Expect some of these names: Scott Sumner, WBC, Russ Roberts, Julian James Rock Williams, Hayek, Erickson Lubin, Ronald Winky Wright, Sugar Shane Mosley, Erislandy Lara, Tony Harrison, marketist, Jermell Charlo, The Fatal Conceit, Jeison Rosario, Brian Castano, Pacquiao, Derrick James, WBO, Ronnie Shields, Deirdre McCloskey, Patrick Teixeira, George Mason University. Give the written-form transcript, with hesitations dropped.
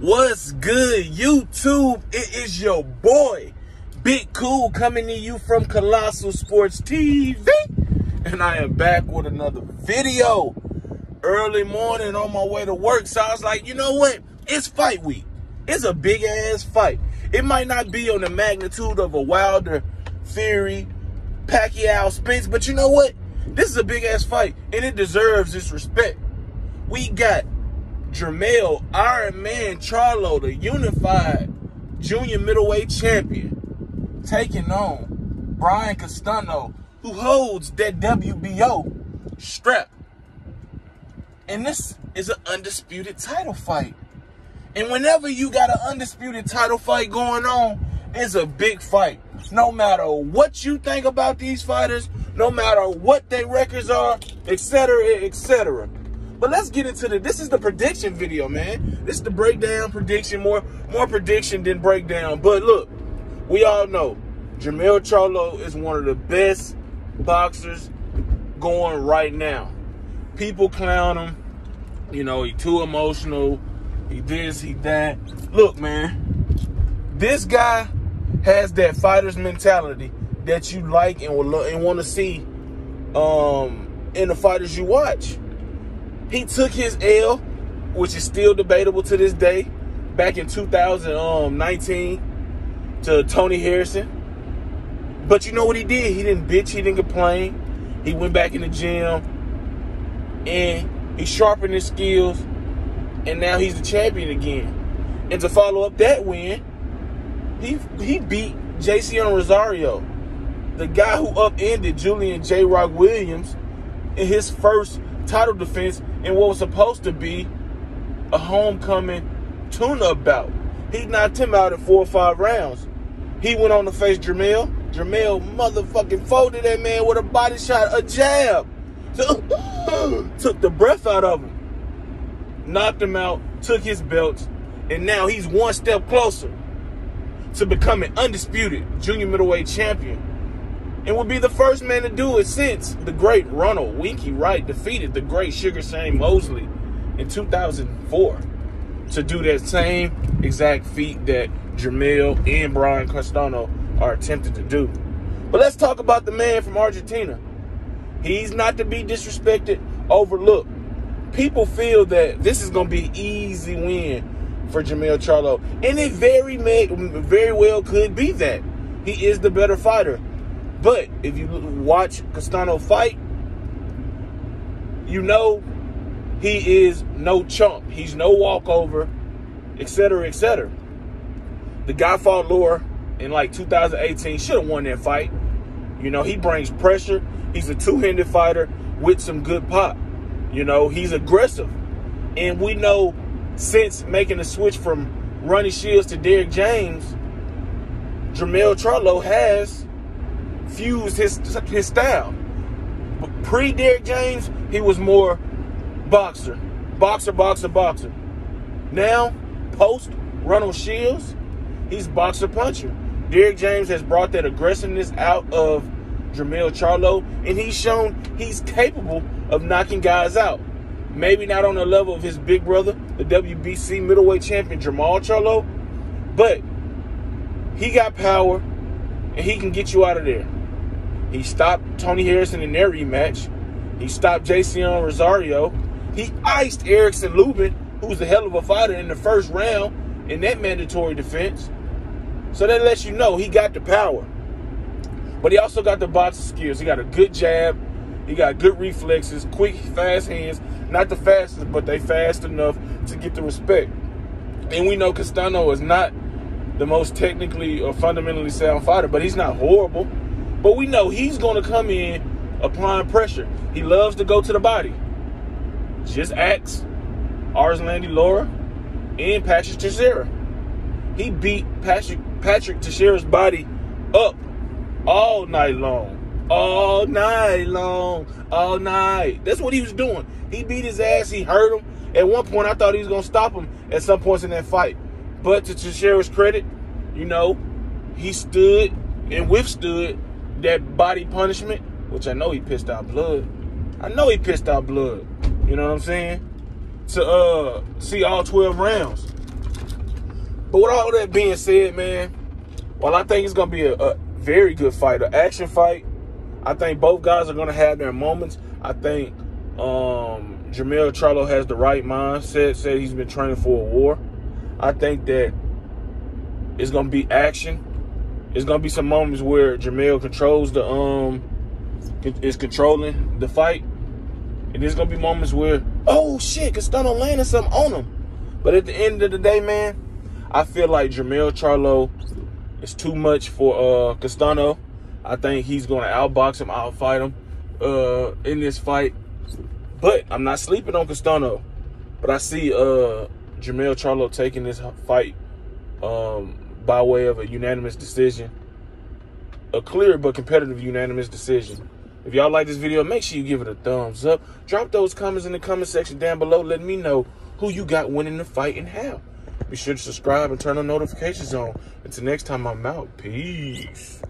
What's good, YouTube? It is your boy, Big Cool, coming to you from Colossal Sports TV. And I am back with another video. Early morning on my way to work. So I was like, you know what? It's fight week. It's a big-ass fight. It might not be on the magnitude of a Wilder, Fury, Pacquiao, Spence. But you know what? This is a big-ass fight, and it deserves its respect. We got Jermell Iron Man Charlo, the unified junior middleweight champion, taking on Brian Castano, who holds that WBO strap. And this is an undisputed title fight. And whenever you got an undisputed title fight going on, it's a big fight. No matter what you think about these fighters, no matter what their records are, etc., etc. But let's get into this is the prediction video, man. This is the breakdown prediction, more prediction than breakdown. But look, we all know Jermell Charlo is one of the best boxers going right now. People clown him. You know, he too emotional. He this, he that. Look, man, this guy has that fighter's mentality that you like and want to see in the fighters you watch. He took his L, which is still debatable to this day, back in 2019 to Tony Harrison. But you know what he did? He didn't bitch. He didn't complain. He went back in the gym, and he sharpened his skills, and now he's the champion again. And to follow up that win, he beat Jeison Rosario, the guy who upended Julian James Rock Williams in his first title defense in what was supposed to be a homecoming tune-up bout. He knocked him out in 4 or 5 rounds. He went on to face Jermell. Jermell motherfucking folded that man with a body shot, a jab. Took the breath out of him. Knocked him out, took his belt, and now he's one step closer to becoming undisputed junior middleweight champion, and will be the first man to do it since the great Ronald Winky Wright defeated the great Sugar Shane Mosley in 2004 to do that same exact feat that Jermell and Brian Castano are attempting to do. But let's talk about the man from Argentina. He's not to be disrespected, overlooked. People feel that this is going to be an easy win for Jermell Charlo, and it very well could be that. He is the better fighter. But if you watch Castano fight, you know he is no chump. He's no walkover, etc., etc. The guy fought Lara in like 2018. Should have won that fight. You know, he brings pressure. He's a two-handed fighter with some good pop. You know, he's aggressive. And we know since making the switch from Ronnie Shields to Derrick James, Jermell Charlo has fused his style. Pre-Derrick James, he was more boxer. Boxer, boxer, boxer. Now, post-Ronald Shields, he's boxer-puncher. Derrick James has brought that aggressiveness out of Jermell Charlo, and he's shown he's capable of knocking guys out. Maybe not on the level of his big brother, the WBC middleweight champion, Jermell Charlo, but he got power, and he can get you out of there. He stopped Tony Harrison in their rematch. He stopped Jeison Rosario. He iced Erickson Lubin, who's a hell of a fighter, in the first round in that mandatory defense. So that lets you know he got the power. But he also got the boxing skills. He got a good jab. He got good reflexes, quick, fast hands. Not the fastest, but they fast enough to get the respect. And we know Castano is not the most technically or fundamentally sound fighter, but he's not horrible. But we know he's going to come in applying pressure. He loves to go to the body. Just ask Erislandy Lara and Patrick Teixeira. He beat Patrick Teixeira's body up all night long. All night long. All night. That's what he was doing. He beat his ass. He hurt him. At one point, I thought he was going to stop him at some points in that fight. But to Teixeira's credit, you know, he stood and withstood that body punishment, which I know he pissed out blood. I know he pissed out blood. You know what I'm saying? To see all 12 rounds. But with all that being said, man, while I think it's going to be a very good fight, an action fight, I think both guys are going to have their moments. I think Jermell Charlo has the right mindset, said he's been training for a war. I think that it's going to be action. It's going to be some moments where Jermell controls the is controlling the fight. And there's going to be moments where, oh, shit, Castano landed something on him. But at the end of the day, man, I feel like Jermell Charlo is too much for Castano. I think he's going to outbox him, outfight him in this fight. But I'm not sleeping on Castano. But I see Jermell Charlo taking this fight by way of a unanimous decision. A clear but competitive unanimous decision. If y'all like this video, make sure you give it a thumbs up. Drop those comments in the comment section down below, letting me know who you got winning the fight and how. Be sure to subscribe and turn on notifications on. Until next time, I'm out. Peace.